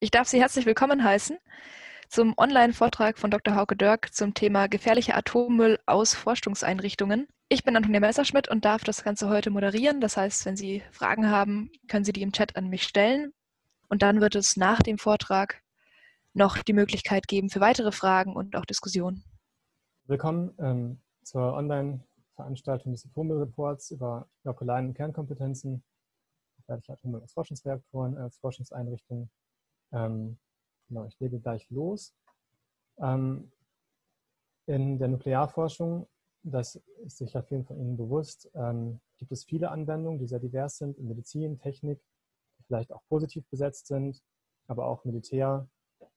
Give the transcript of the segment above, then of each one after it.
Ich darf Sie herzlich willkommen heißen zum Online-Vortrag von Dr. Hauke Doerk zum Thema gefährlicher Atommüll aus Forschungseinrichtungen. Ich bin Antonia Messerschmidt und darf das Ganze heute moderieren. Das heißt, wenn Sie Fragen haben, können Sie die im Chat an mich stellen. Und dann wird es nach dem Vortrag noch die Möglichkeit geben für weitere Fragen und auch Diskussionen. Willkommen zur Online-Veranstaltung des Atommüllreports über lokalen Kernkompetenzen, gefährlicher Atommüll aus Forschungsreaktoren, als Forschungseinrichtungen. Genau, ich lege gleich los. In der Nuklearforschung, das ist sicher vielen von Ihnen bewusst, gibt es viele Anwendungen, die sehr divers sind, in Medizin, Technik, die vielleicht auch positiv besetzt sind, aber auch Militär,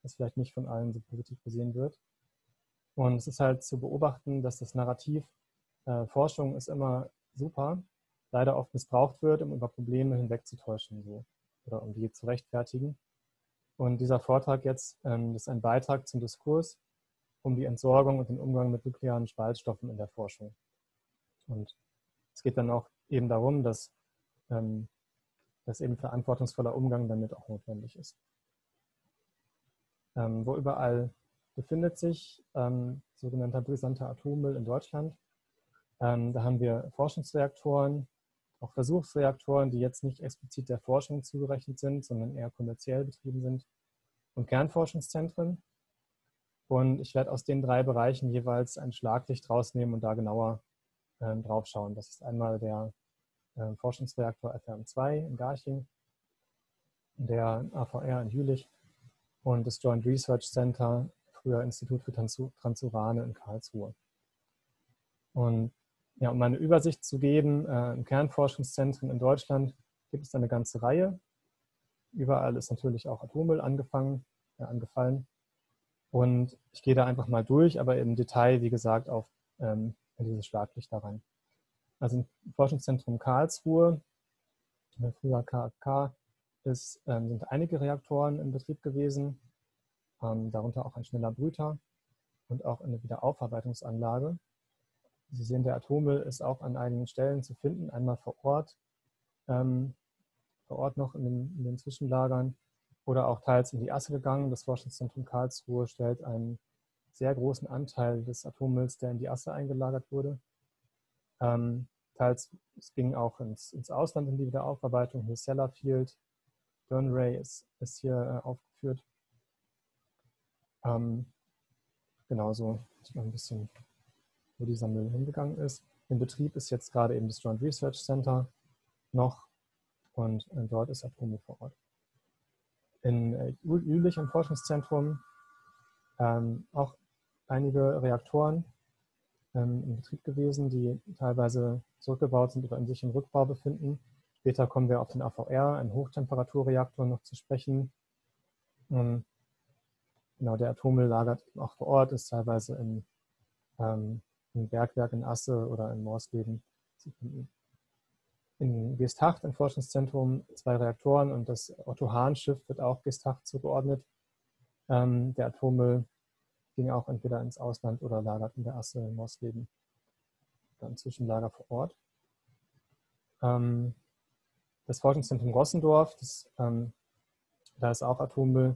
das vielleicht nicht von allen so positiv gesehen wird. Und es ist halt zu beobachten, dass das Narrativ Forschung ist immer super, leider oft missbraucht wird, um über Probleme hinwegzutäuschen oder um die zu rechtfertigen. Und dieser Vortrag jetzt ist ein Beitrag zum Diskurs um die Entsorgung und den Umgang mit nuklearen Spaltstoffen in der Forschung. Und es geht dann auch eben darum, dass eben verantwortungsvoller Umgang damit auch notwendig ist. Wo überall befindet sich sogenannter brisanter Atommüll in Deutschland? Da haben wir Forschungsreaktoren, auch Versuchsreaktoren, die jetzt nicht explizit der Forschung zugerechnet sind, sondern eher kommerziell betrieben sind, und Kernforschungszentren. Und ich werde aus den drei Bereichen jeweils ein Schlaglicht rausnehmen und da genauer drauf schauen. Das ist einmal der Forschungsreaktor FRM2 in Garching, der AVR in Jülich und das Joint Research Center, früher Institut für Transurane in Karlsruhe. Und ja, um eine Übersicht zu geben, im Kernforschungszentren in Deutschland gibt es eine ganze Reihe. Überall ist natürlich auch Atommüll angefallen. Und ich gehe da einfach mal durch, aber im Detail, wie gesagt, auf dieses Schlaglicht da rein. Also im Forschungszentrum Karlsruhe, früher KfK, sind einige Reaktoren in Betrieb gewesen, darunter auch ein schneller Brüter und auch eine Wiederaufarbeitungsanlage. Sie sehen, der Atommüll ist auch an einigen Stellen zu finden, einmal vor Ort noch in den Zwischenlagern oder auch teils in die Asse gegangen. Das Forschungszentrum Karlsruhe stellt einen sehr großen Anteil des Atommülls, der in die Asse eingelagert wurde. Teils es ging auch ins Ausland in die Wiederaufarbeitung. Hier Sellafield, Dounreay ist hier aufgeführt. Genauso ist mal ein bisschen, wo dieser Müll hingegangen ist. Im Betrieb ist jetzt gerade eben das Joint Research Center noch und dort ist Atommüll vor Ort. In Jülich im Forschungszentrum auch einige Reaktoren im Betrieb gewesen, die teilweise zurückgebaut sind oder in sich im Rückbau befinden. Später kommen wir auf den AVR, einen Hochtemperaturreaktor, noch zu sprechen. Genau, der Atommüll lagert auch vor Ort, ist teilweise im Bergwerk in Asse oder in Morsleben. In Gestacht, im Forschungszentrum, 2 Reaktoren und das Otto-Hahn-Schiff wird auch Gestacht zugeordnet. Der Atommüll ging auch entweder ins Ausland oder lagert in der Asse in Morsleben. Dann Zwischenlager vor Ort. Das Forschungszentrum Rossendorf, da ist auch Atommüll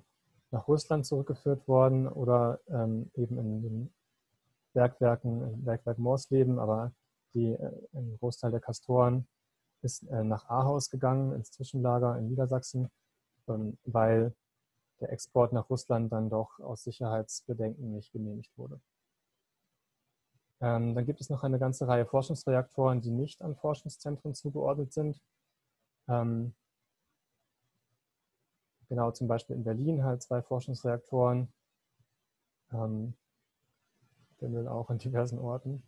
nach Russland zurückgeführt worden oder eben in den Bergwerk Morsleben, aber ein Großteil der Castoren ist nach Ahaus gegangen, ins Zwischenlager in Niedersachsen, weil der Export nach Russland dann doch aus Sicherheitsbedenken nicht genehmigt wurde. Dann gibt es noch eine ganze Reihe Forschungsreaktoren, die nicht an Forschungszentren zugeordnet sind. Genau, zum Beispiel in Berlin halt 2 Forschungsreaktoren. Der Müll auch an diversen Orten.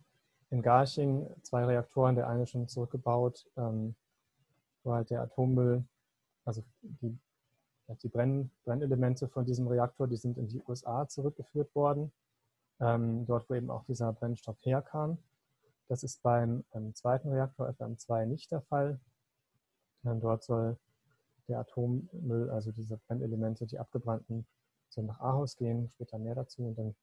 In Garching 2 Reaktoren, der eine schon zurückgebaut, wo halt der Atommüll, also die Brennelemente von diesem Reaktor, die sind in die USA zurückgeführt worden, dort wo eben auch dieser Brennstoff herkam. Das ist beim zweiten Reaktor FRM2 nicht der Fall. Dort soll der Atommüll, also diese Brennelemente, die abgebrannten, so nach Ahaus gehen, später mehr dazu. Und dann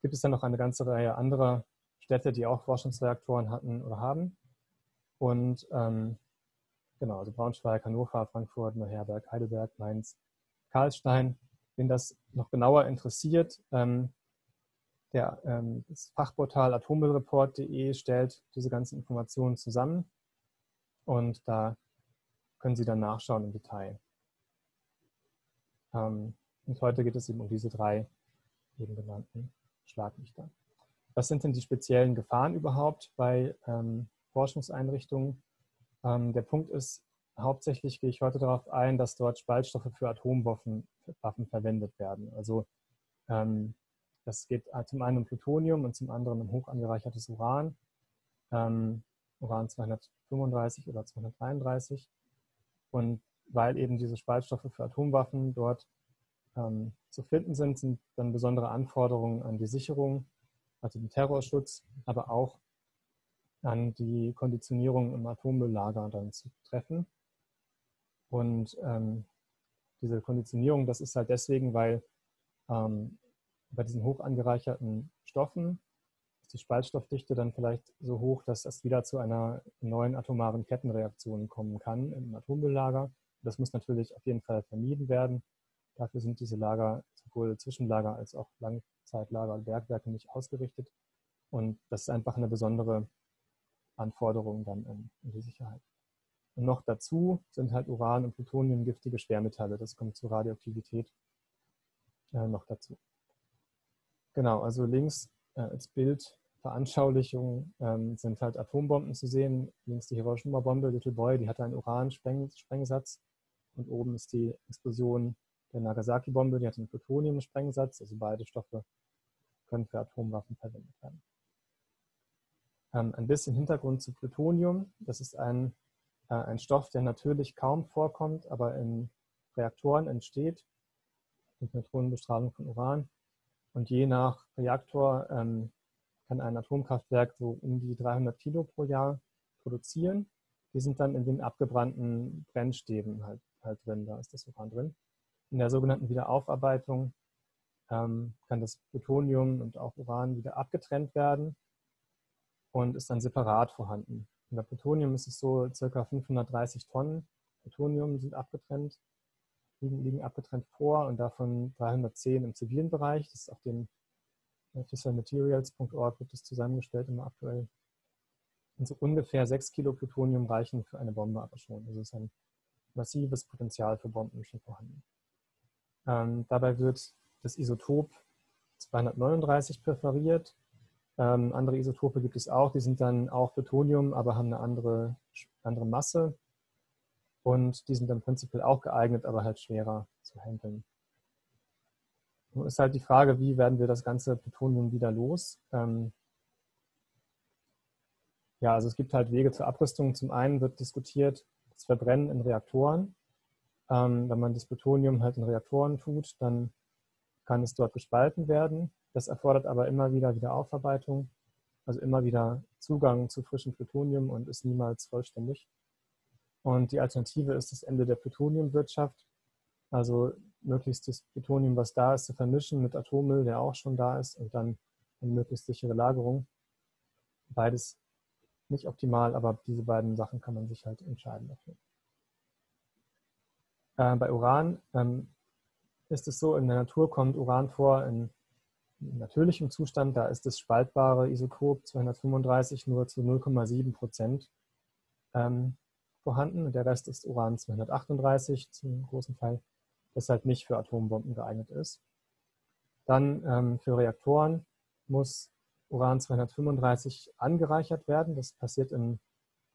gibt es dann noch eine ganze Reihe anderer Städte, die auch Forschungsreaktoren hatten oder haben. Und genau, also Braunschweig, Hannover, Frankfurt, Neuherberg, Heidelberg, Mainz, Karlstein, wen das noch genauer interessiert, das Fachportal atommüllreport.de stellt diese ganzen Informationen zusammen und da können Sie dann nachschauen im Detail. Und heute geht es eben um diese drei eben genannten Schlaglichter. Was sind denn die speziellen Gefahren überhaupt bei Forschungseinrichtungen? Der Punkt ist, hauptsächlich gehe ich heute darauf ein, dass dort Spaltstoffe für Atomwaffen verwendet werden. Also das geht zum einen um Plutonium und zum anderen um hoch angereichertes Uran, Uran 235 oder 233. Und weil eben diese Spaltstoffe für Atomwaffen dort zu finden sind, sind dann besondere Anforderungen an die Sicherung, also den Terrorschutz, aber auch an die Konditionierung im Atommülllager dann zu treffen. Und diese Konditionierung, das ist halt deswegen, weil bei diesen hoch angereicherten Stoffen ist die Spaltstoffdichte dann vielleicht so hoch, dass das wieder zu einer neuen atomaren Kettenreaktion kommen kann im Atommülllager. Das muss natürlich auf jeden Fall vermieden werden. Dafür sind diese Lager, sowohl Zwischenlager als auch Langzeitlager und Bergwerke, nicht ausgerichtet. Und das ist einfach eine besondere Anforderung dann in die Sicherheit. Und noch dazu sind halt Uran und Plutonium giftige Schwermetalle. Das kommt zur Radioaktivität noch dazu. Genau, also links als Bildveranschaulichung sind halt Atombomben zu sehen. Links die Hiroshima-Bombe, Little Boy, die hatte einen Uran-Sprengsatz. Und oben ist die Explosion der Nagasaki-Bombe, die hat einen Plutonium-Sprengsatz. Also beide Stoffe können für Atomwaffen verwendet werden. Ein bisschen Hintergrund zu Plutonium. Das ist ein Stoff, der natürlich kaum vorkommt, aber in Reaktoren entsteht mit Neutronenbestrahlung von Uran. Und je nach Reaktor kann ein Atomkraftwerk so um die 300 Kilo pro Jahr produzieren. Die sind dann in den abgebrannten Brennstäben halt drin, da ist das Uran drin. In der sogenannten Wiederaufarbeitung kann das Plutonium und auch Uran wieder abgetrennt werden und ist dann separat vorhanden. Und bei Plutonium ist es so, ca. 530 Tonnen Plutonium sind abgetrennt, liegen abgetrennt vor, und davon 310 im zivilen Bereich. Das ist auf dem fissilematerials.org wird das zusammengestellt immer aktuell. Und so ungefähr 6 Kilo Plutonium reichen für eine Bombe aber schon. Also ist ein massives Potenzial für Bomben schon vorhanden. Dabei wird das Isotop 239 präferiert. Andere Isotope gibt es auch, die sind dann auch Plutonium, aber haben eine andere Masse. Und die sind dann prinzipiell auch geeignet, aber halt schwerer zu handeln. Nun ist halt die Frage, wie werden wir das ganze Plutonium wieder los? Ja, also es gibt halt Wege zur Abrüstung. Zum einen wird diskutiert das Verbrennen in Reaktoren. Wenn man das Plutonium halt in Reaktoren tut, dann kann es dort gespalten werden. Das erfordert aber immer wieder Wiederaufarbeitung, also immer wieder Zugang zu frischem Plutonium und ist niemals vollständig. Und die Alternative ist das Ende der Plutoniumwirtschaft, also möglichst das Plutonium, was da ist, zu vermischen mit Atommüll, der auch schon da ist, und dann eine möglichst sichere Lagerung. Beides nicht optimal, aber diese beiden Sachen kann man sich halt entscheiden dafür. Bei Uran ist es so, in der Natur kommt Uran vor in natürlichem Zustand, da ist das spaltbare Isotop 235 nur zu 0,7% vorhanden und der Rest ist Uran 238 zum großen Teil, das halt nicht für Atombomben geeignet ist. Dann für Reaktoren muss Uran 235 angereichert werden, das passiert in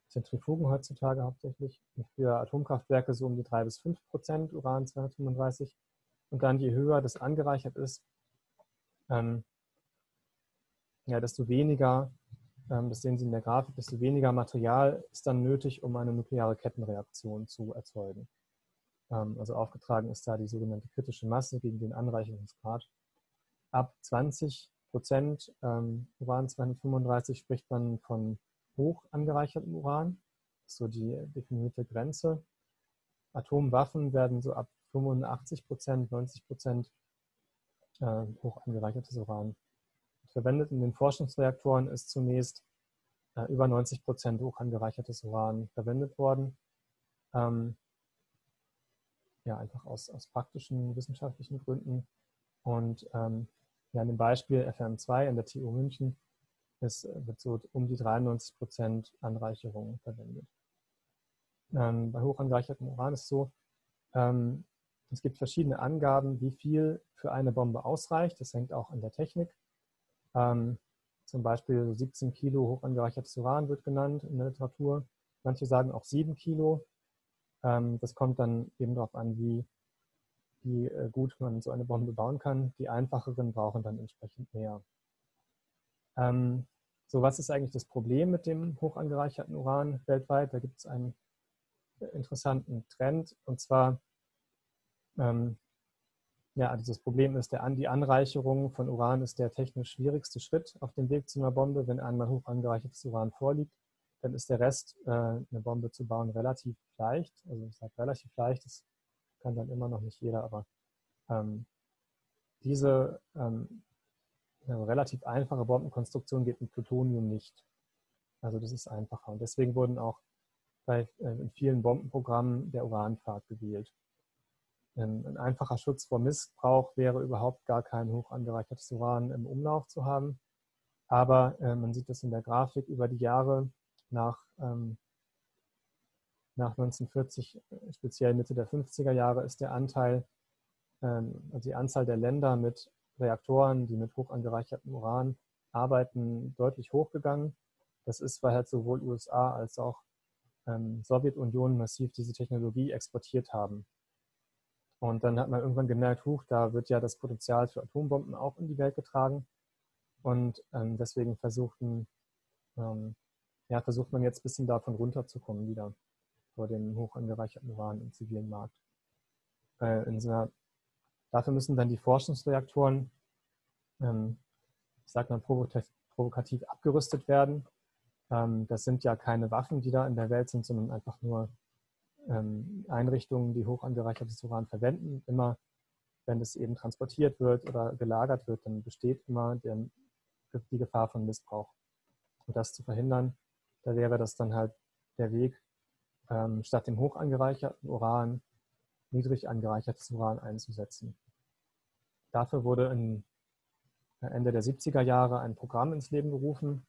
Zentrifugen heutzutage hauptsächlich, und für Atomkraftwerke so um die 3 bis 5% Uran 235, und dann je höher das angereichert ist, desto weniger, das sehen Sie in der Grafik, desto weniger Material ist dann nötig, um eine nukleare Kettenreaktion zu erzeugen. Also aufgetragen ist da die sogenannte kritische Masse gegen den Anreicherungsgrad. Ab 20% Uran 235 spricht man von hoch angereichertem Uran, so die definierte Grenze. Atomwaffen werden so ab 85%, 90% hoch angereichertes Uran verwendet. In den Forschungsreaktoren ist zunächst über 90% hoch angereichertes Uran verwendet worden. ja einfach aus praktischen wissenschaftlichen Gründen. Und ja, in dem Beispiel FRM2 an der TU München wird so um die 93% Anreicherung verwendet. Bei hoch angereichertem Uran ist es so, es gibt verschiedene Angaben, wie viel für eine Bombe ausreicht. Das hängt auch an der Technik. Zum Beispiel 17 Kilo hoch angereichertes Uran wird genannt in der Literatur. Manche sagen auch 7 Kilo. Das kommt dann eben darauf an, wie gut man so eine Bombe bauen kann. Die einfacheren brauchen dann entsprechend mehr. So, was ist eigentlich das Problem mit dem hoch angereicherten Uran weltweit? Da gibt es einen interessanten Trend, und zwar ja, dieses Problem ist, die Anreicherung von Uran ist der technisch schwierigste Schritt auf dem Weg zu einer Bombe. Wenn einmal hoch angereichertes Uran vorliegt, dann ist der Rest, eine Bombe zu bauen, relativ leicht. Also ich sage relativ leicht, das kann dann immer noch nicht jeder, aber diese relativ einfache Bombenkonstruktion geht mit Plutonium nicht. Also das ist einfacher. Und deswegen wurden auch in vielen Bombenprogrammen der Uranpfad gewählt. Ein einfacher Schutz vor Missbrauch wäre, überhaupt gar kein hoch angereichertes Uran im Umlauf zu haben. Aber man sieht das in der Grafik über die Jahre nach 1940, speziell Mitte der 50er Jahre, ist der Anteil, also die Anzahl der Länder mit Reaktoren, die mit hoch angereichertem Uran arbeiten, deutlich hochgegangen. Das ist, weil halt sowohl USA als auch Sowjetunion massiv diese Technologie exportiert haben. Und dann hat man irgendwann gemerkt, huch, da wird ja das Potenzial für Atombomben auch in die Welt getragen. Und deswegen versucht man jetzt ein bisschen davon runterzukommen wieder, vor dem hoch angereicherten Uran im zivilen Markt. Dafür müssen dann die Forschungsreaktoren, ich sage mal provokativ, abgerüstet werden. Das sind ja keine Waffen, die da in der Welt sind, sondern einfach nur Einrichtungen, die hoch angereichertes Uran verwenden. Immer, wenn es eben transportiert wird oder gelagert wird, dann besteht immer die Gefahr von Missbrauch. Und das zu verhindern, da wäre das dann halt der Weg, statt dem hoch angereicherten Uran niedrig angereichertes Uran einzusetzen. Dafür wurde Ende der 70er Jahre ein Programm ins Leben gerufen,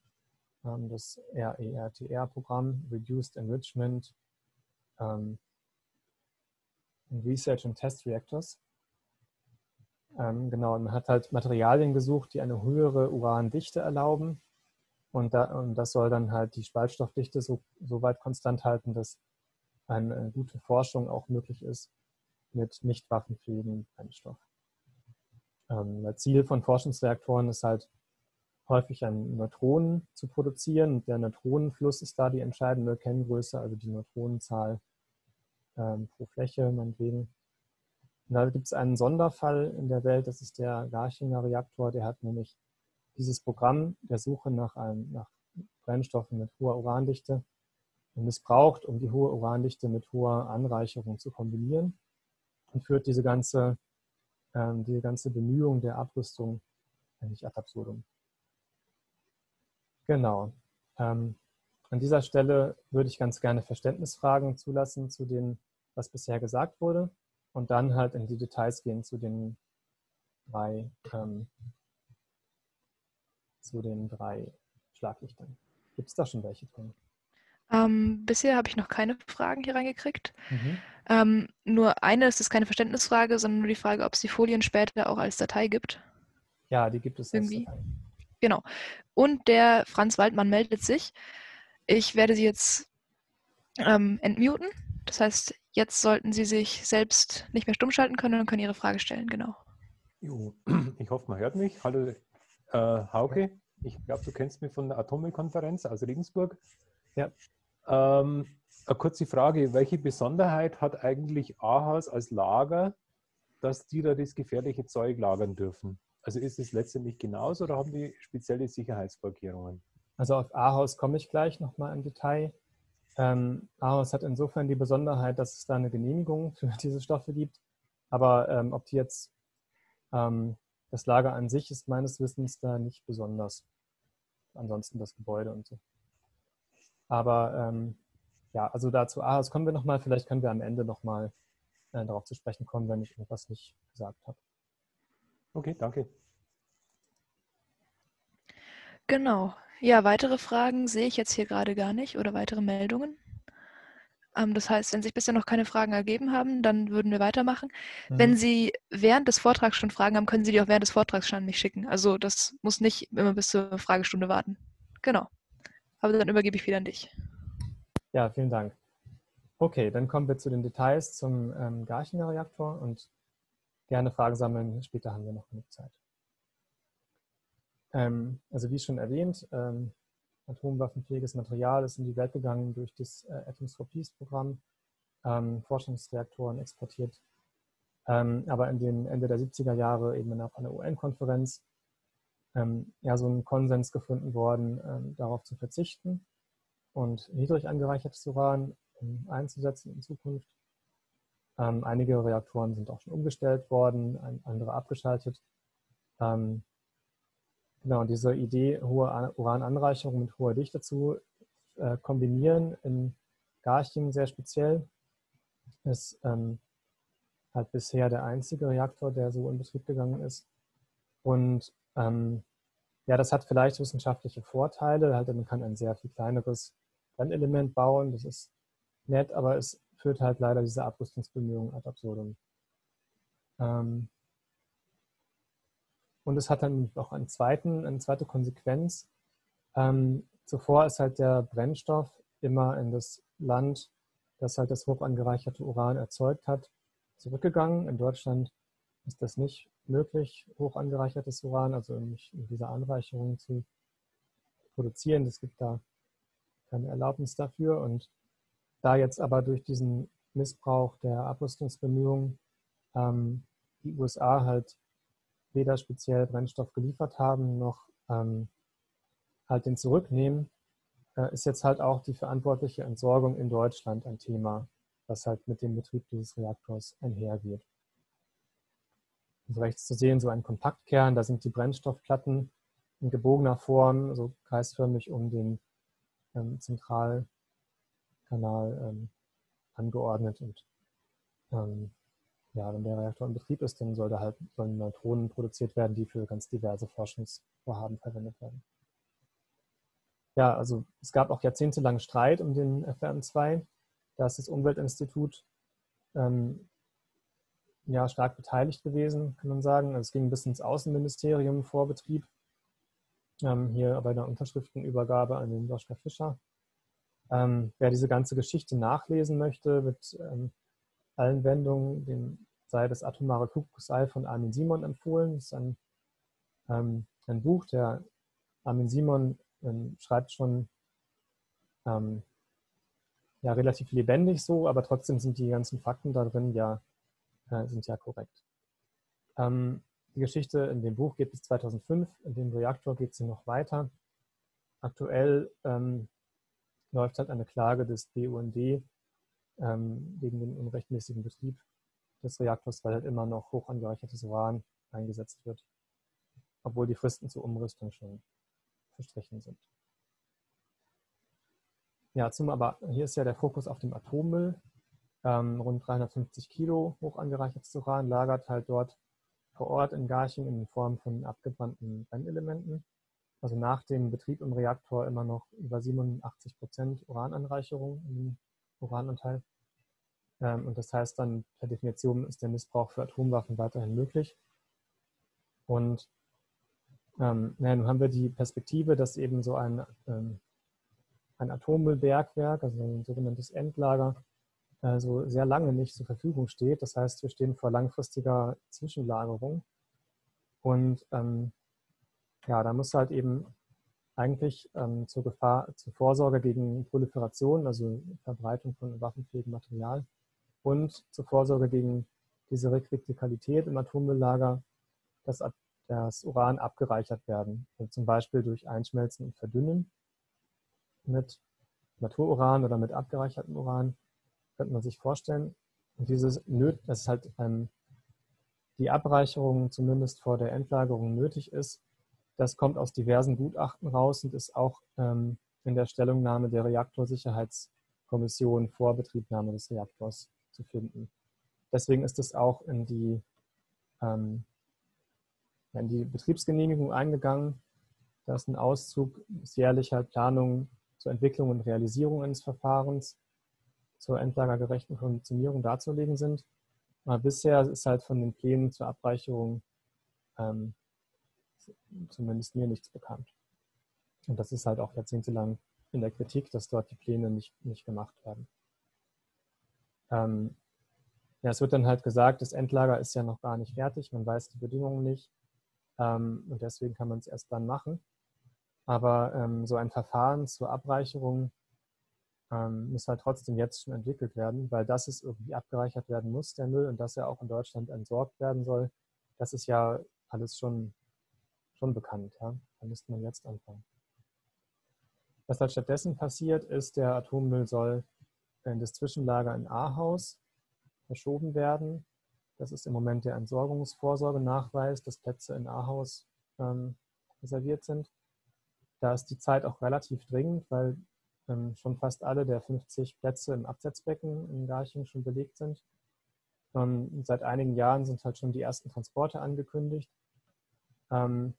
das RERTR-Programm, Reduced Enrichment in Research and Test Reactors. Genau, man hat halt Materialien gesucht, die eine höhere Urandichte erlauben, und das soll dann halt die Spaltstoffdichte so weit konstant halten, dass eine gute Forschung auch möglich ist mit nicht waffenfähigen Brennstoff. Das Ziel von Forschungsreaktoren ist halt häufig an Neutronen zu produzieren, und der Neutronenfluss ist da die entscheidende Kenngröße, also die Neutronenzahl pro Fläche meinetwegen. Und da gibt es einen Sonderfall in der Welt, das ist der Garchinger Reaktor, der hat nämlich dieses Programm der Suche nach Brennstoffen mit hoher Urandichte missbraucht, um die hohe Urandichte mit hoher Anreicherung zu kombinieren, und führt diese ganze Bemühung der Abrüstung eigentlich ad absurdum. Genau. An dieser Stelle würde ich ganz gerne Verständnisfragen zulassen zu dem, was bisher gesagt wurde, und dann halt in die Details gehen zu den drei Schlaglichtern. Gibt es da schon welche drin? Bisher habe ich noch keine Fragen hier reingekriegt. Nur eine, es ist keine Verständnisfrage, sondern nur die Frage, ob es die Folien später auch als Datei gibt. Ja, die gibt es irgendwie. Als Datei. Genau. Und der Franz Waldmann meldet sich. Ich werde Sie jetzt entmuten. Das heißt, jetzt sollten Sie sich selbst nicht mehr stumm schalten können und können Ihre Frage stellen. Genau. Jo. Ich hoffe, man hört mich. Hallo Hauke. Ich glaube, du kennst mich von der Atommüllkonferenz aus Regensburg. Ja. Eine kurze Frage. Welche Besonderheit hat eigentlich Ahaus als Lager, dass die da das gefährliche Zeug lagern dürfen? Also ist es letztendlich genauso, oder haben die spezielle Sicherheitsvorkehrungen? Also auf Ahaus komme ich gleich nochmal im Detail. Ahaus hat insofern die Besonderheit, dass es da eine Genehmigung für diese Stoffe gibt. Aber ob die jetzt, das Lager an sich ist meines Wissens da nicht besonders. Ansonsten das Gebäude und so. Aber ja, also dazu Ahaus kommen wir nochmal. Vielleicht können wir am Ende nochmal darauf zu sprechen kommen, wenn ich irgendwas nicht gesagt habe. Okay, danke. Genau. Ja, weitere Fragen sehe ich jetzt hier gerade gar nicht oder weitere Meldungen. Das heißt, wenn sich bisher noch keine Fragen ergeben haben, dann würden wir weitermachen. Mhm. Wenn Sie während des Vortrags schon Fragen haben, können Sie die auch während des Vortrags schon an mich schicken. Also das muss nicht immer bis zur Fragestunde warten. Genau. Aber dann übergebe ich wieder an dich. Ja, vielen Dank. Okay, dann kommen wir zu den Details zum Garchinger Reaktor und gerne Fragen sammeln. Später haben wir noch genug Zeit. Also wie schon erwähnt, atomwaffenfähiges Material ist in die Welt gegangen durch das Atoms for Peace Programm, Forschungsreaktoren exportiert, aber in den Ende der 70er Jahre eben auf einer UN-Konferenz ja so ein Konsens gefunden worden, darauf zu verzichten und niedrig angereichertes Uran einzusetzen in Zukunft. Einige Reaktoren sind auch schon umgestellt worden, andere abgeschaltet. Genau, und diese Idee, hohe Urananreicherung mit hoher Dichte zu kombinieren, in Garching sehr speziell, ist halt bisher der einzige Reaktor, der so in Betrieb gegangen ist. Und ja, das hat vielleicht wissenschaftliche Vorteile, halt, man kann ein sehr viel kleineres Brennelement bauen, das ist nett, aber es führt halt leider diese Abrüstungsbemühungen ad absurdum. Und es hat dann auch eine zweite Konsequenz. Zuvor ist halt der Brennstoff immer in das Land, das halt das hoch angereicherte Uran erzeugt hat, zurückgegangen. In Deutschland ist das nicht möglich, hoch angereichertes Uran, also nicht in dieser Anreicherung zu produzieren. Es gibt da keine Erlaubnis dafür. Und da jetzt aber durch diesen Missbrauch der Abrüstungsbemühungen die USA halt weder speziell Brennstoff geliefert haben, noch halt den zurücknehmen, ist jetzt halt auch die verantwortliche Entsorgung in Deutschland ein Thema, was halt mit dem Betrieb dieses Reaktors einhergeht. Also rechts zu sehen, so ein Kompaktkern, da sind die Brennstoffplatten in gebogener Form, so kreisförmig um den Zentralkanal angeordnet und ja, wenn der Reaktor in Betrieb ist, dann sollen Neutronen produziert werden, die für ganz diverse Forschungsvorhaben verwendet werden. Ja, also es gab auch jahrzehntelang Streit um den FRM2. Da ist das Umweltinstitut ja, stark beteiligt gewesen, kann man sagen. Es ging bis ins Außenministerium vor Betrieb. Hier bei der Unterschriftenübergabe an den Joschka Fischer. Wer diese ganze Geschichte nachlesen möchte, mit allen Wendungen, dem sei das atomare Kuckucksei von Armin Simon empfohlen. Das ist ein Buch, der Armin Simon schreibt schon ja, relativ lebendig so, aber trotzdem sind die ganzen Fakten da drin ja, sind ja korrekt. Die Geschichte in dem Buch geht bis 2005, in dem Reaktor geht sie noch weiter. Aktuell läuft halt eine Klage des BUND gegen den unrechtmäßigen Betrieb des Reaktors, weil halt immer noch hoch angereichertes Uran eingesetzt wird, obwohl die Fristen zur Umrüstung schon verstrichen sind. Ja, aber hier ist ja der Fokus auf dem Atommüll. Rund 350 Kilo hoch angereichertes Uran lagert halt dort vor Ort in Garching in Form von abgebrannten Brennelementen. Also nach dem Betrieb im Reaktor immer noch über 87% Urananreicherung im Urananteil. Und das heißt dann, per Definition ist der Missbrauch für Atomwaffen weiterhin möglich. Und naja, nun haben wir die Perspektive, dass eben so ein Atommüllbergwerk, also ein sogenanntes Endlager, so sehr lange nicht zur Verfügung steht. Das heißt, wir stehen vor langfristiger Zwischenlagerung. Und ja, da muss halt eben eigentlich zur Vorsorge gegen Proliferation, also Verbreitung von waffenfähigem Material und zur Vorsorge gegen diese Rekritikalität im Atommülllager, dass das Uran abgereichert werden, also zum Beispiel durch Einschmelzen und Verdünnen mit Natururan oder mit abgereichertem Uran, könnte man sich vorstellen. Und dieses dass halt die Abreicherung zumindest vor der Endlagerung nötig ist, das kommt aus diversen Gutachten raus und ist auch in der Stellungnahme der Reaktorsicherheitskommission vor Betriebnahme des Reaktors zu finden. Deswegen ist es auch in die Betriebsgenehmigung eingegangen. Da ist ein Auszug jährlicher Planung zur Entwicklung und Realisierung eines Verfahrens zur endlagergerechten Konditionierung darzulegen sind. Aber bisher ist halt von den Plänen zur Abweichung zumindest mir nichts bekannt. Und das ist halt auch jahrzehntelang in der Kritik, dass dort die Pläne nicht gemacht werden. Ja, es wird dann halt gesagt, das Endlager ist ja noch gar nicht fertig, man weiß die Bedingungen nicht und deswegen kann man es erst dann machen. Aber so ein Verfahren zur Abreicherung muss halt trotzdem jetzt schon entwickelt werden, weil dass es irgendwie abgereichert werden muss, der Müll, und dass er auch in Deutschland entsorgt werden soll, das ist ja alles schon bekannt. Ja? Da müsste man jetzt anfangen. Was halt stattdessen passiert ist, der Atommüll soll in das Zwischenlager in Ahaus verschoben werden. Das ist im Moment der Entsorgungsvorsorgenachweis, dass Plätze in Ahaus reserviert sind. Da ist die Zeit auch relativ dringend, weil schon fast alle der 50 Plätze im Absetzbecken in Garching schon belegt sind. Seit einigen Jahren sind halt schon die ersten Transporte angekündigt. Genau,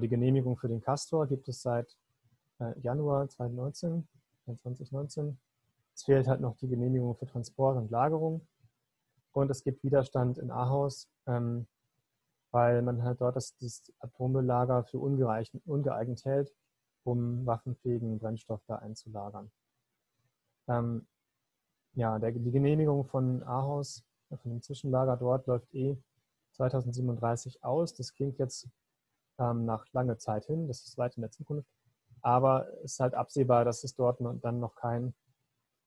die Genehmigung für den Castor gibt es seit Januar 2019. Es fehlt halt noch die Genehmigung für Transport und Lagerung. Und es gibt Widerstand in Ahaus, weil man halt dort das Atommülllager für ungeeignet hält, um waffenfähigen Brennstoff da einzulagern. Ja, die Genehmigung von Ahaus, von dem Zwischenlager dort, läuft 2037 aus. Das klingt jetzt nach langer Zeit hin, das ist weit in der Zukunft. Aber es ist halt absehbar, dass es dort dann noch kein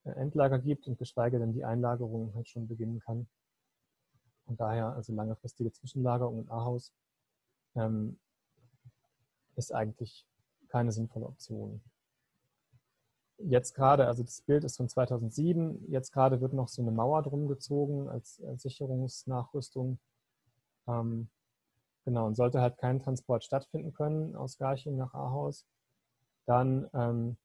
Endlager gibt und geschweige denn die Einlagerung halt schon beginnen kann. Und daher also langfristige Zwischenlagerung in Ahaus ist eigentlich keine sinnvolle Option. Jetzt gerade, also das Bild ist von 2007, jetzt gerade wird noch so eine Mauer drum gezogen als Sicherungsnachrüstung. Genau, und sollte halt kein Transport stattfinden können aus Garching nach Ahaus, dann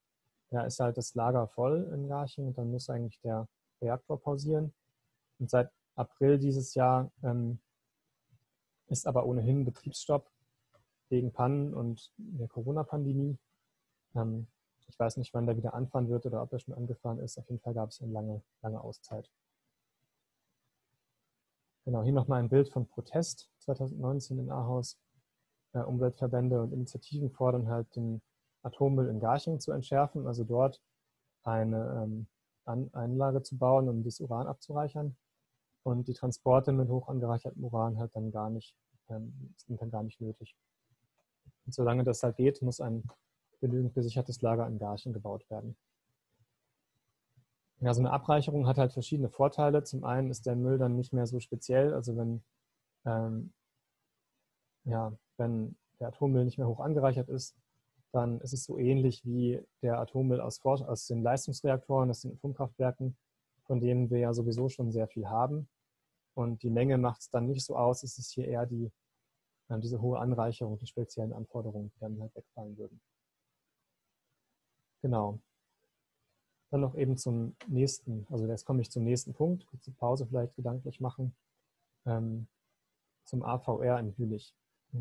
ja, ist halt das Lager voll in Garching und dann muss eigentlich der Reaktor pausieren. Und seit April dieses Jahr ist aber ohnehin Betriebsstopp wegen Pannen und der Corona-Pandemie. Ich weiß nicht, wann der wieder anfahren wird oder ob er schon angefahren ist. Auf jeden Fall gab es eine lange Auszeit. Genau, hier nochmal ein Bild von Protest 2019 in Ahaus. Umweltverbände und Initiativen fordern halt, den Atommüll in Garching zu entschärfen, also dort eine Anlage zu bauen, um das Uran abzureichern, und die Transporte mit hoch angereichertem Uran halt dann sind dann gar nicht nötig. Und solange das halt geht, muss ein genügend gesichertes Lager in Garching gebaut werden. Ja, so eine Abreicherung hat halt verschiedene Vorteile. Zum einen ist der Müll dann nicht mehr so speziell, also wenn der Atommüll nicht mehr hoch angereichert ist, dann ist es so ähnlich wie der Atommüll aus den Leistungsreaktoren, aus den Atomkraftwerken, von denen wir ja sowieso schon sehr viel haben. Und die Menge macht es dann nicht so aus, es ist hier eher diese hohe Anreicherung, die speziellen Anforderungen, die dann halt wegfallen würden. Genau. Dann noch eben zum nächsten, also jetzt komme ich zum nächsten Punkt, kurze Pause vielleicht gedanklich machen, zum AVR in Jülich.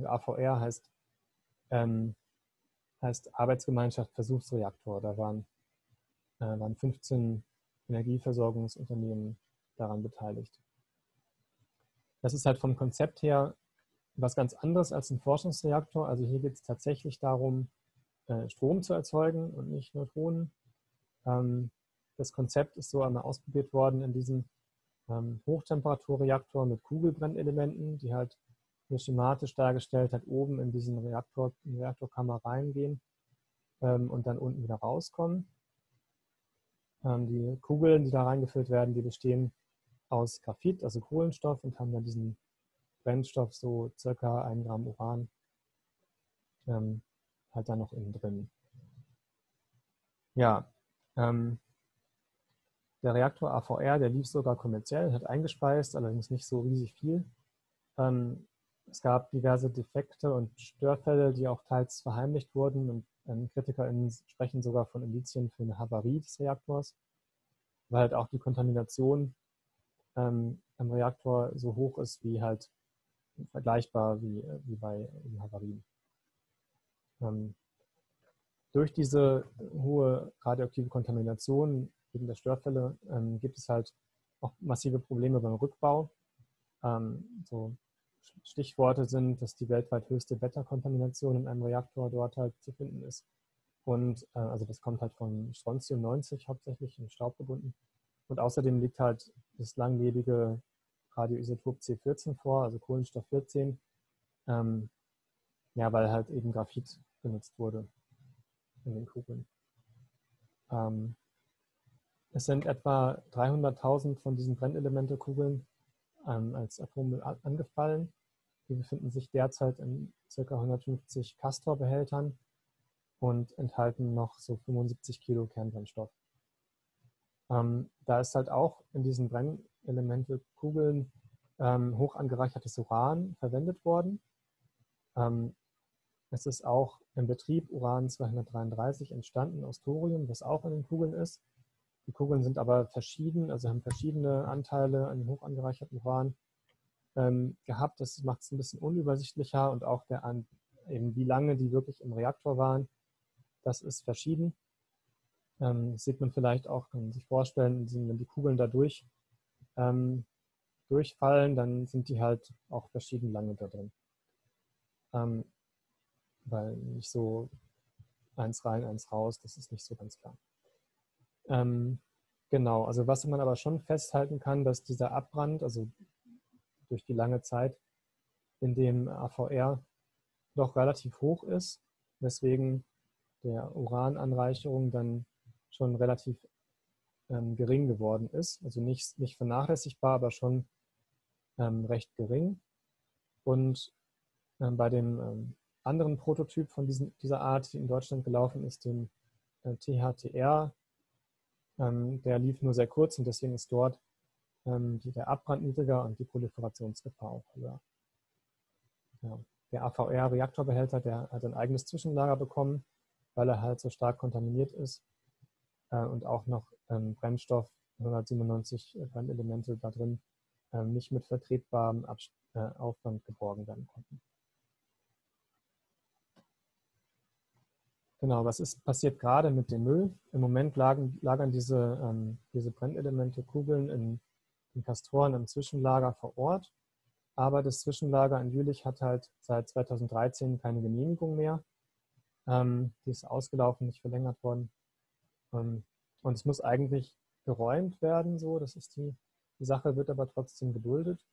AVR heißt Arbeitsgemeinschaft Versuchsreaktor. Da waren 15 Energieversorgungsunternehmen daran beteiligt. Das ist halt vom Konzept her was ganz anderes als ein Forschungsreaktor. Also hier geht es tatsächlich darum, Strom zu erzeugen und nicht Neutronen. Das Konzept ist so einmal ausprobiert worden in diesem Hochtemperaturreaktor mit Kugelbrennelementen, die halt hier schematisch dargestellt hat, oben in diesen Reaktorkammer reingehen und dann unten wieder rauskommen. Die Kugeln, die da reingefüllt werden, die bestehen aus Graphit, also Kohlenstoff, und haben dann diesen Brennstoff, so circa 1 Gramm Uran, halt dann noch innen drin. Ja, der Reaktor AVR, der lief sogar kommerziell, hat eingespeist, allerdings nicht so riesig viel. Es gab diverse Defekte und Störfälle, die auch teils verheimlicht wurden, und KritikerInnen sprechen sogar von Indizien für eine Havarie des Reaktors, weil halt auch die Kontamination am Reaktor so hoch ist wie halt vergleichbar wie bei Havarien. Durch diese hohe radioaktive Kontamination wegen der Störfälle gibt es halt auch massive Probleme beim Rückbau. So Stichworte sind, dass die weltweit höchste Wetterkontamination in einem Reaktor dort halt zu finden ist. Und also das kommt halt von Strontium-90 hauptsächlich im Staub gebunden. Und außerdem liegt halt das langlebige Radioisotop C14 vor, also Kohlenstoff 14, ja, weil halt eben Graphit genutzt wurde in den Kugeln. Es sind etwa 300.000 von diesen Brennelementekugeln als Atommüll angefallen. Die befinden sich derzeit in ca. 150 Castor-Behältern und enthalten noch so 75 Kilo Kernbrennstoff. Da ist halt auch in diesen Brennelementekugeln hoch angereichertes Uran verwendet worden. Es ist auch im Betrieb Uran-233 entstanden aus Thorium, was auch in den Kugeln ist. Die Kugeln sind aber verschieden, also haben verschiedene Anteile an dem hoch angereicherten Uran gehabt. Das macht es ein bisschen unübersichtlicher und auch eben wie lange die wirklich im Reaktor waren, das ist verschieden. Das sieht man vielleicht auch, kann man sich vorstellen, wenn die Kugeln da durchfallen, dann sind die halt auch verschieden lange da drin. Weil nicht so eins rein, eins raus, das ist nicht so ganz klar. Genau, also was man aber schon festhalten kann, dass dieser Abbrand, also durch die lange Zeit, in dem AVR doch relativ hoch ist, weswegen der Urananreicherung dann schon relativ gering geworden ist. Also nicht vernachlässigbar, aber schon recht gering. Und bei dem anderen Prototyp von dieser Art, die in Deutschland gelaufen ist, dem THTR, der lief nur sehr kurz und deswegen ist dort der Abbrand niedriger und die Proliferationsgefahr auch höher. Ja. Der AVR-Reaktorbehälter, der hat ein eigenes Zwischenlager bekommen, weil er halt so stark kontaminiert ist und auch noch Brennstoff, 197 Brennelemente da drin, nicht mit vertretbarem Aufwand geborgen werden konnten. Genau, was passiert gerade mit dem Müll? Im Moment lagern diese Brennelementekugeln in Castoren im Zwischenlager vor Ort. Aber das Zwischenlager in Jülich hat halt seit 2013 keine Genehmigung mehr. Die ist ausgelaufen, nicht verlängert worden. Und es muss eigentlich geräumt werden, so. Das ist die Sache, wird aber trotzdem geduldet,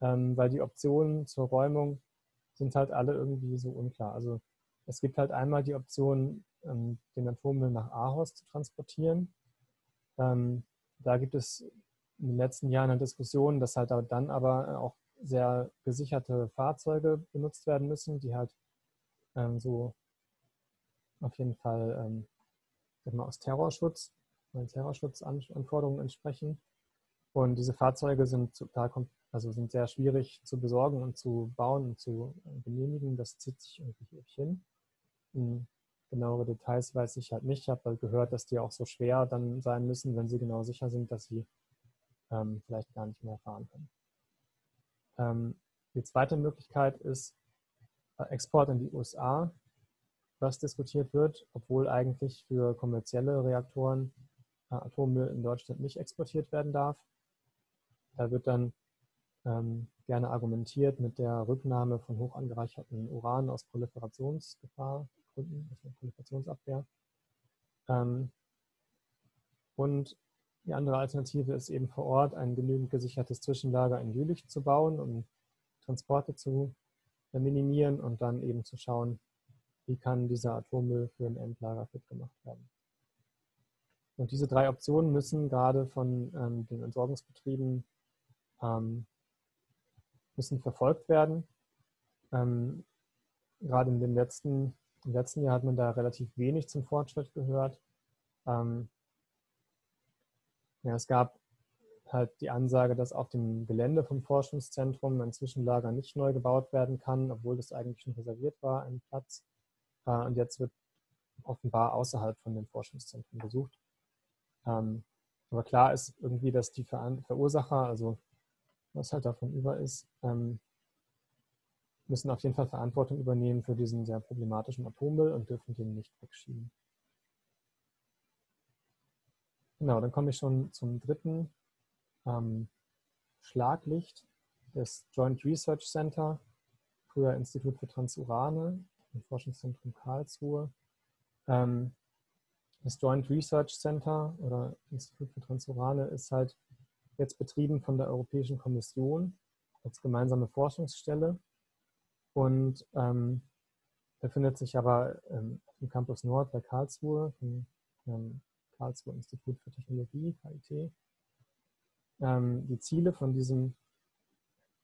weil die Optionen zur Räumung sind halt alle irgendwie so unklar. Also es gibt halt einmal die Option, den Atommüll nach Ahaus zu transportieren. Da gibt es in den letzten Jahren eine Diskussion, dass halt dann aber auch sehr gesicherte Fahrzeuge benutzt werden müssen, die halt so auf jeden Fall aus Terrorschutzanforderungen entsprechen. Und diese Fahrzeuge sind sehr schwierig zu besorgen und zu bauen und zu genehmigen. Das zieht sich irgendwie hin. Genauere Details weiß ich halt nicht. Ich habe halt gehört, dass die auch so schwer dann sein müssen, wenn sie genau sicher sind, dass sie vielleicht gar nicht mehr fahren können. Die zweite Möglichkeit ist Export in die USA, was diskutiert wird, obwohl eigentlich für kommerzielle Reaktoren Atommüll in Deutschland nicht exportiert werden darf. Da wird dann gerne argumentiert mit der Rücknahme von hoch angereicherten Uran aus Proliferationsgefahrgründen, also Proliferationsabwehr. Und die andere Alternative ist eben vor Ort ein genügend gesichertes Zwischenlager in Jülich zu bauen, um Transporte zu minimieren und dann eben zu schauen, wie kann dieser Atommüll für ein Endlager fit gemacht werden. Und diese drei Optionen müssen gerade von den Entsorgungsbetrieben verfolgt werden. Gerade im letzten Jahr hat man da relativ wenig zum Fortschritt gehört. Ja, es gab halt die Ansage, dass auf dem Gelände vom Forschungszentrum ein Zwischenlager nicht neu gebaut werden kann, obwohl das eigentlich schon reserviert war, ein Platz. Und jetzt wird offenbar außerhalb von dem Forschungszentrum gesucht. Aber klar ist irgendwie, dass die Verursacher, also was halt davon über ist, müssen auf jeden Fall Verantwortung übernehmen für diesen sehr problematischen Atommüll und dürfen den nicht wegschieben. Genau, dann komme ich schon zum dritten Schlaglicht, das Joint Research Center, früher Institut für Transurane, im Forschungszentrum Karlsruhe. Das Joint Research Center oder Institut für Transurane ist halt jetzt betrieben von der Europäischen Kommission als gemeinsame Forschungsstelle. Und befindet sich aber im Campus Nord bei Karlsruhe, im Karlsruhe Institut für Technologie, KIT. Die Ziele von diesem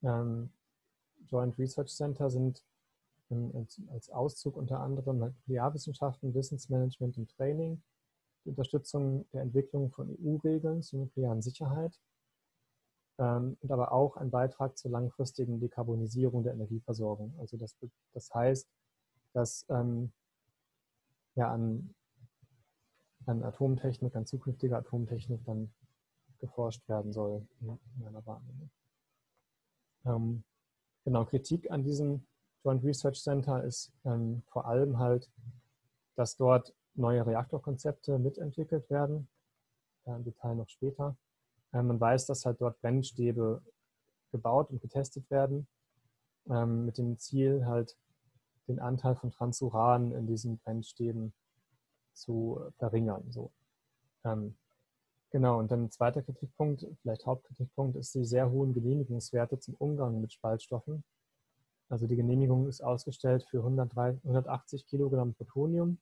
Joint Research Center sind als Auszug unter anderem Nuklearwissenschaften, Wissensmanagement und Training, die Unterstützung der Entwicklung von EU-Regeln zur nuklearen Sicherheit, und aber auch ein Beitrag zur langfristigen Dekarbonisierung der Energieversorgung. Also das heißt, dass ja, an Atomtechnik, an zukünftiger Atomtechnik dann geforscht werden soll, in meiner Wahrnehmung. Genau, Kritik an diesem Joint Research Center ist vor allem halt, dass dort neue Reaktorkonzepte mitentwickelt werden, im Detail noch später. Man weiß, dass halt dort Brennstäbe gebaut und getestet werden, mit dem Ziel, halt den Anteil von Transuran in diesen Brennstäben zu verringern. So. Genau, und dann ein zweiter Kritikpunkt, vielleicht Hauptkritikpunkt, ist die sehr hohen Genehmigungswerte zum Umgang mit Spaltstoffen. Also die Genehmigung ist ausgestellt für 180 Kilogramm Plutonium.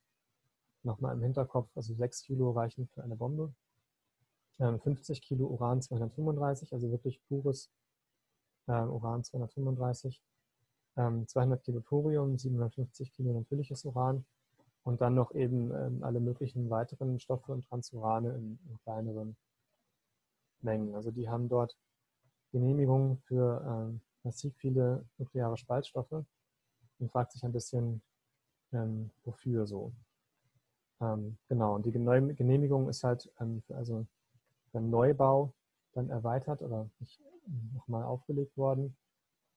Nochmal im Hinterkopf, also 6 Kilo reichen für eine Bombe. 50 Kilo Uran-235, also wirklich pures Uran-235, 200 Kilo Thorium, 750 Kilo natürliches Uran und dann noch eben alle möglichen weiteren Stoffe und Transurane in kleineren Mengen. Also die haben dort Genehmigungen für massiv viele nukleare Spaltstoffe und fragt sich ein bisschen, wofür so. Genau, und die Genehmigung ist halt also beim Neubau dann erweitert oder nochmal aufgelegt worden.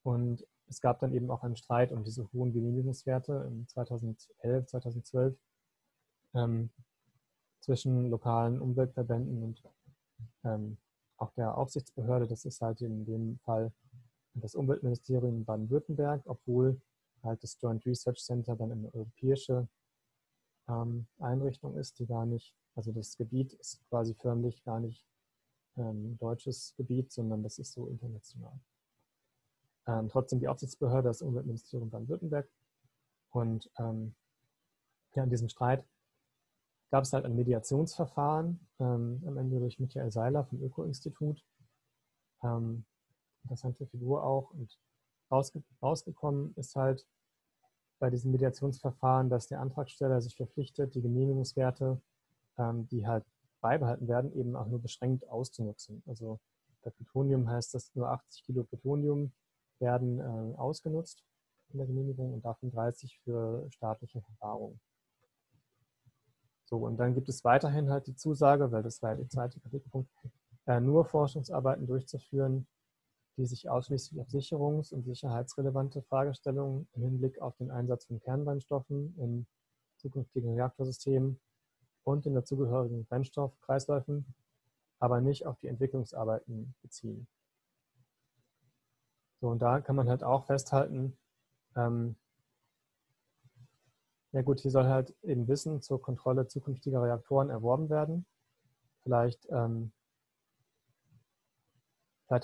Und es gab dann eben auch einen Streit um diese hohen Genehmigungswerte im 2011, 2012 zwischen lokalen Umweltverbänden und auch der Aufsichtsbehörde. Das ist halt in dem Fall das Umweltministerium in Baden-Württemberg, obwohl halt das Joint Research Center dann eine europäische Einrichtung ist, die gar nicht, also das Gebiet ist quasi förmlich gar nicht deutsches Gebiet, sondern das ist so international. Trotzdem die Aufsichtsbehörde, das Umweltministerium Baden-Württemberg. Und ja, in diesem Streit gab es halt ein Mediationsverfahren, am Ende durch Michael Seiler vom Öko-Institut. Interessante Figur auch. Und rausgekommen ist halt bei diesem Mediationsverfahren, dass der Antragsteller sich verpflichtet, die Genehmigungswerte, die halt beibehalten werden, eben auch nur beschränkt auszunutzen. Also bei Plutonium heißt das, nur 80 Kilo Plutonium werden ausgenutzt in der Genehmigung und davon 30 für staatliche Verwahrung. So, und dann gibt es weiterhin halt die Zusage, weil das war ja der zweite Kritikpunkt, nur Forschungsarbeiten durchzuführen, die sich ausschließlich auf sicherungs- und sicherheitsrelevante Fragestellungen im Hinblick auf den Einsatz von Kernbrennstoffen in zukünftigen Reaktorsystemen und den dazugehörigen Brennstoffkreisläufen, aber nicht auf die Entwicklungsarbeiten beziehen. So, und da kann man halt auch festhalten, ja gut, hier soll halt eben Wissen zur Kontrolle zukünftiger Reaktoren erworben werden. Vielleicht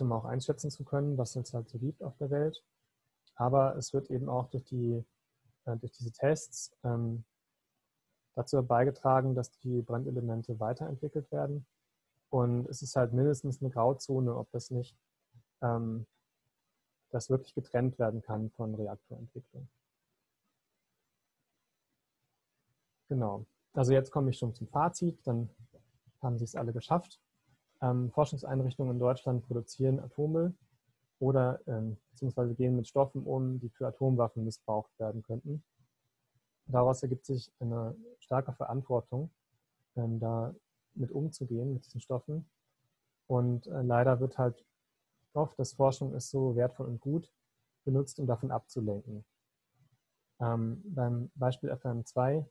um auch einschätzen zu können, was es halt so gibt auf der Welt. Aber es wird eben auch durch diese Tests dazu beigetragen, dass die Brennelemente weiterentwickelt werden. Und es ist halt mindestens eine Grauzone, ob das nicht das wirklich getrennt werden kann von Reaktorentwicklung. Genau. Also jetzt komme ich schon zum Fazit, dann haben Sie es alle geschafft. Forschungseinrichtungen in Deutschland produzieren Atommüll oder beziehungsweise gehen mit Stoffen um, die für Atomwaffen missbraucht werden könnten. Daraus ergibt sich eine starke Verantwortung, da mit umzugehen, mit diesen Stoffen. Und leider wird halt oft, dass Forschung ist so wertvoll und gut benutzt, um davon abzulenken. Beim Beispiel FRM2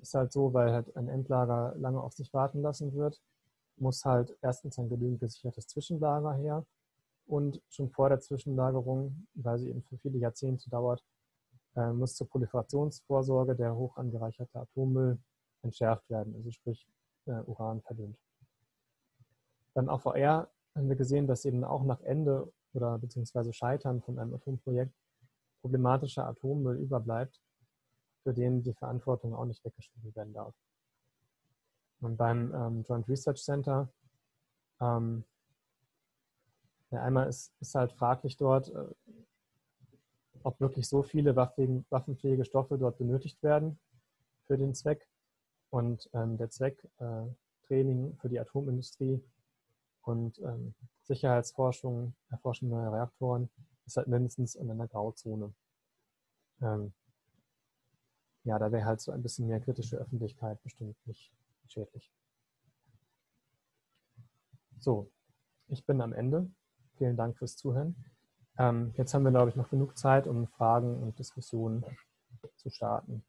ist halt so, weil halt ein Endlager lange auf sich warten lassen wird, muss halt erstens ein genügend gesichertes Zwischenlager her und schon vor der Zwischenlagerung, weil sie eben für viele Jahrzehnte dauert, muss zur Proliferationsvorsorge der hoch angereicherte Atommüll entschärft werden, also sprich Uran verdünnt. Dann auf VR haben wir gesehen, dass eben auch nach Ende oder beziehungsweise Scheitern von einem Atomprojekt problematischer Atommüll überbleibt, für den die Verantwortung auch nicht weggeschrieben werden darf. Und beim Joint Research Center, einmal ist halt fraglich dort, ob wirklich so viele waffenfähige Stoffe dort benötigt werden für den Zweck. Und der Zweck Training für die Atomindustrie und Sicherheitsforschung, Erforschung neuer Reaktoren ist halt mindestens in einer Grauzone. Ja, da wäre halt so ein bisschen mehr kritische Öffentlichkeit bestimmt nicht schädlich. So, ich bin am Ende. Vielen Dank fürs Zuhören. Jetzt haben wir, glaube ich, noch genug Zeit, um Fragen und Diskussionen zu starten.